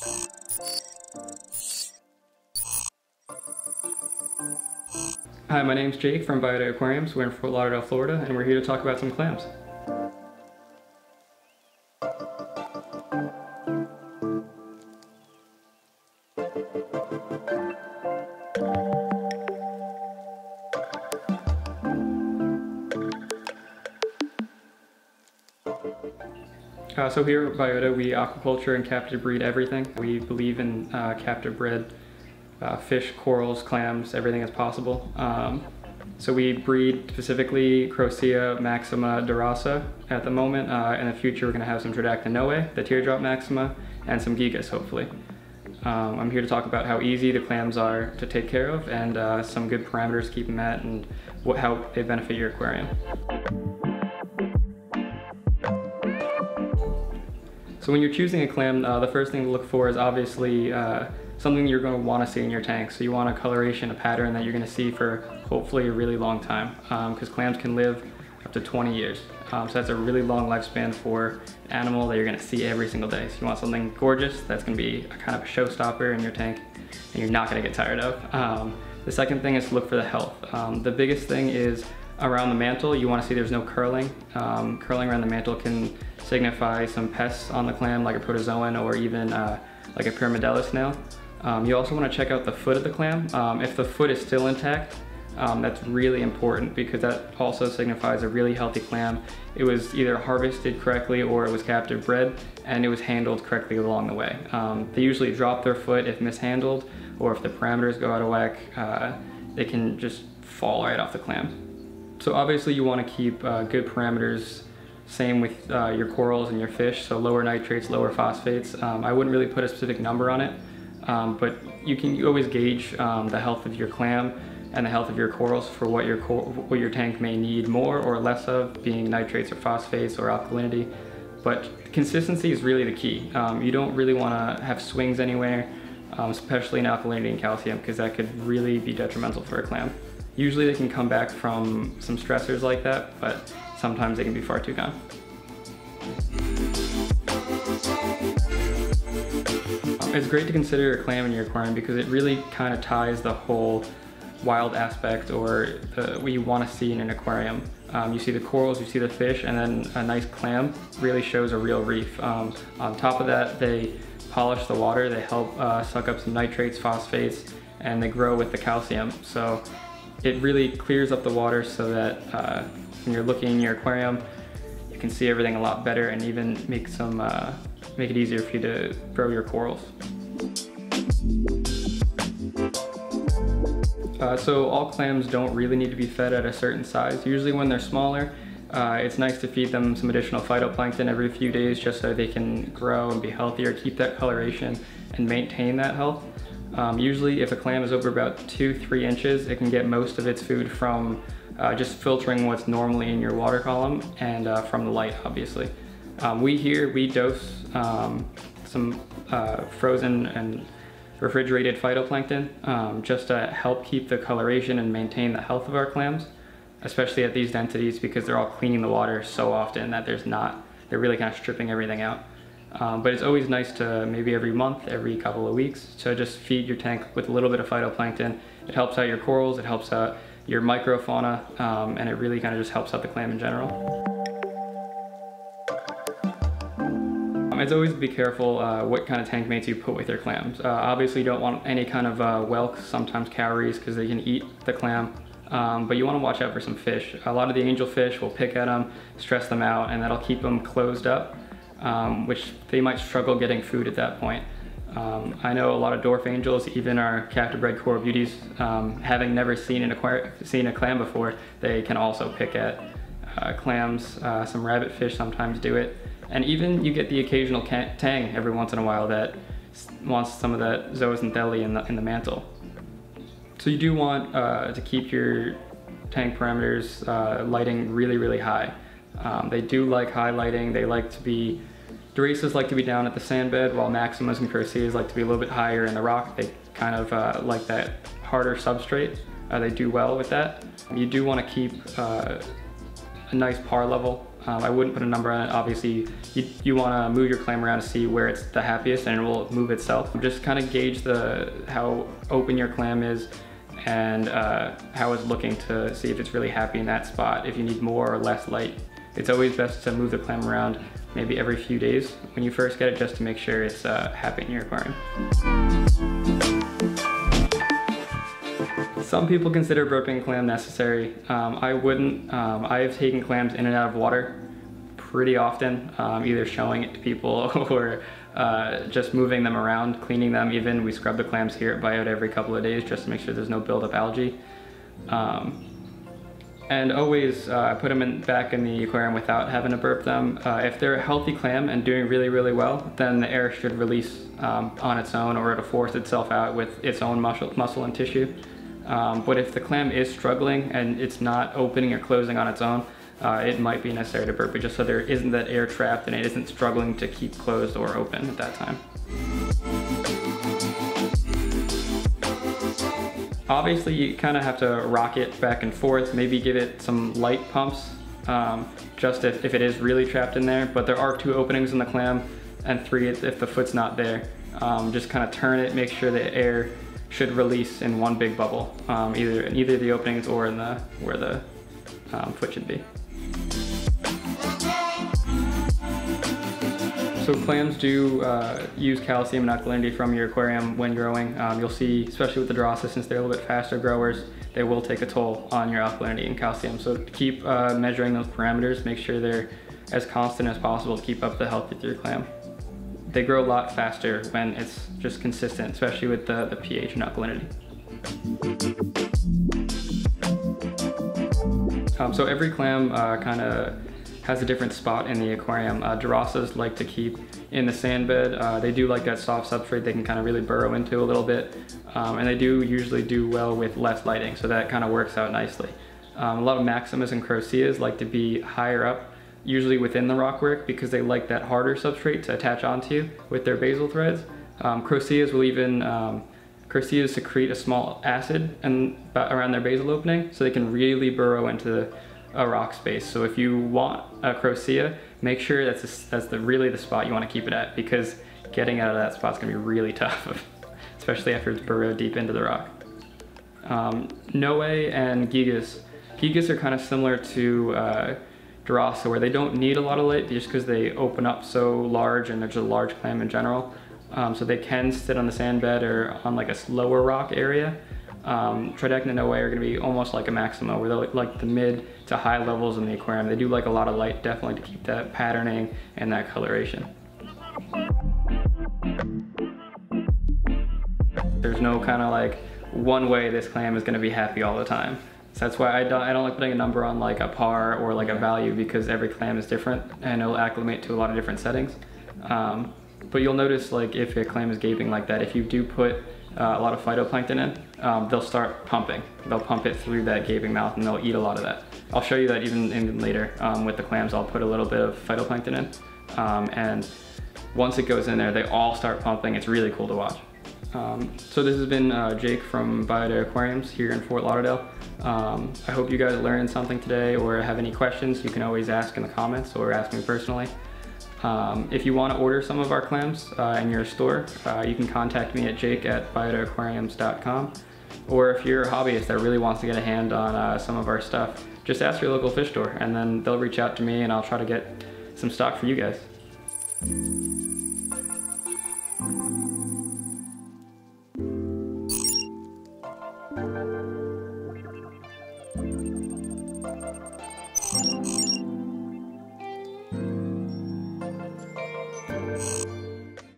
Hi, my name's Jake from Biota Aquariums. We're in Fort Lauderdale, Florida, and we're here to talk about some clams. So here at Biota, we aquaculture and captive breed everything. We believe in captive bred fish, corals, clams, everything that's possible. So we breed specifically Crocea maxima dorasa at the moment. In the future, we're going to have some Tridacna noae, the teardrop maxima, and some Gigas, hopefully. I'm here to talk about how easy the clams are to take care of and some good parameters to keep them at and how they benefit your aquarium. So when you're choosing a clam, the first thing to look for is obviously something you're going to want to see in your tank. So you want a coloration, a pattern that you're going to see for hopefully a really long time, because clams can live up to 20 years. So that's a really long lifespan for an animal that you're going to see every single day. So you want something gorgeous that's going to be a kind of a showstopper in your tank and you're not going to get tired of. The second thing is to look for the health. The biggest thing is around the mantle. You want to see there's no curling. Curling around the mantle can signify some pests on the clam, like a protozoan or even like a pyramidella snail. You also want to check out the foot of the clam. If the foot is still intact, that's really important because that also signifies a really healthy clam. It was either harvested correctly or it was captive bred and it was handled correctly along the way. They usually drop their foot if mishandled or if the parameters go out of whack. They can just fall right off the clam. So obviously you want to keep good parameters, same with your corals and your fish, so lower nitrates, lower phosphates. I wouldn't really put a specific number on it, but you always gauge the health of your clam and the health of your corals for what your tank may need more or less of, being nitrates or phosphates or alkalinity. But consistency is really the key. You don't really want to have swings anywhere, especially in alkalinity and calcium, because that could really be detrimental for a clam. Usually they can come back from some stressors like that, but sometimes they can be far too gone. It's great to consider a clam in your aquarium because it really kind of ties the whole wild aspect or what you want to see in an aquarium. You see the corals, you see the fish, and then a nice clam really shows a real reef. On top of that, they polish the water, they help suck up some nitrates, phosphates, and they grow with the calcium. So it really clears up the water so that when you're looking in your aquarium, you can see everything a lot better and even make it easier for you to grow your corals. So all clams don't really need to be fed at a certain size. Usually when they're smaller, it's nice to feed them some additional phytoplankton every few days just so they can grow and be healthier, keep that coloration and maintain that health. Usually if a clam is over about 2-3 inches, it can get most of its food from just filtering what's normally in your water column and from the light, obviously. We dose some frozen and refrigerated phytoplankton just to help keep the coloration and maintain the health of our clams, especially at these densities because they're all cleaning the water so often that they're really kind of stripping everything out. But it's always nice to maybe every month, every couple of weeks, to just feed your tank with a little bit of phytoplankton. It helps out your corals, it helps out your microfauna, and it really kind of just helps out the clam in general. It's always be careful what kind of tank mates you put with your clams. Obviously you don't want any kind of whelks, sometimes cowries, because they can eat the clam. But you want to watch out for some fish. A lot of the angelfish will pick at them, stress them out, and that'll keep them closed up. Which they might struggle getting food at that point. I know a lot of dwarf angels, even our captive bred coral beauties, having never seen a clam before, they can also pick at clams. Some rabbit fish sometimes do it. And even you get the occasional tang every once in a while that wants some of that zooxanthellae in the mantle. So you do want to keep your tank parameters lighting really, really high. They do like high lighting. They like to be, Dorasas like to be down at the sand bed, while Maximas and Croceas like to be a little bit higher in the rock. They kind of like that harder substrate. They do well with that. You do want to keep a nice par level I wouldn't put a number on it. Obviously, you wanna move your clam around to see where it's the happiest and it will move itself. Just kind of gauge how open your clam is and how it's looking to see if it's really happy in that spot, if you need more or less light. It's always best to move the clam around maybe every few days when you first get it, just to make sure it's happy in your aquarium. Some people consider burping clam necessary. I wouldn't. I've taken clams in and out of water pretty often, either showing it to people or just moving them around, cleaning them. Even we scrub the clams here at Biota every couple of days just to make sure there's no buildup algae. And always put them back in the aquarium without having to burp them. If they're a healthy clam and doing really, really well, then the air should release on its own, or it'll force itself out with its own muscle and tissue. But if the clam is struggling and it's not opening or closing on its own, it might be necessary to burp it, just so there isn't that air trapped and it isn't struggling to keep closed or open at that time. Obviously, you kind of have to rock it back and forth, maybe give it some light pumps, just if it is really trapped in there. But there are 2 openings in the clam and 3 if the foot's not there. Just kind of turn it, make sure the air should release in one big bubble, either in the openings or in where the foot should be. So clams do use calcium and alkalinity from your aquarium when growing. You'll see, especially with the Drossa, since they're a little bit faster growers, they will take a toll on your alkalinity and calcium. So keep measuring those parameters, make sure they're as constant as possible to keep up the health of your clam. They grow a lot faster when it's just consistent, especially with the pH and alkalinity. So every clam kind of has a different spot in the aquarium. Drossas like to keep in the sand bed. They do like that soft substrate they can kind of really burrow into a little bit. And they do usually do well with less lighting, so that kind of works out nicely. A lot of maximas and croceas like to be higher up, usually within the rockwork, because they like that harder substrate to attach onto with their basal threads. Croceas will even, croceas secrete a small acid around their basal opening, so they can really burrow into a rock space. So if you want a Crocea, make sure that's really the spot you want to keep it at, because getting out of that spot's gonna be really tough, especially after it's burrowed deep into the rock. Noae and Gigas. Gigas are kind of similar to Drossa, where they don't need a lot of light just because they open up so large and they're just a large clam in general. So they can sit on the sand bed or on like a slower rock area. Tridacna noae are going to be almost like a maxima, where they're like the mid to high levels in the aquarium. They do like a lot of light, definitely, to keep that patterning and that coloration. There's no kind of like one way this clam is going to be happy all the time. So that's why I don't like putting a number on like a par or like a value, because every clam is different and it'll acclimate to a lot of different settings. But you'll notice, like, if a clam is gaping like that, if you do put a lot of phytoplankton in, they'll start pumping. They'll pump it through that gaping mouth and they'll eat a lot of that. I'll show you that even later with the clams. I'll put a little bit of phytoplankton in. And once it goes in there, they all start pumping. It's really cool to watch. So this has been Jake from Biota Aquariums here in Fort Lauderdale. I hope you guys learned something today, or have any questions, you can always ask in the comments or ask me personally. If you want to order some of our clams in your store, you can contact me at jake@biotaaquariums.com. Or if you're a hobbyist that really wants to get a hand on some of our stuff, just ask your local fish store and then they'll reach out to me and I'll try to get some stock for you guys.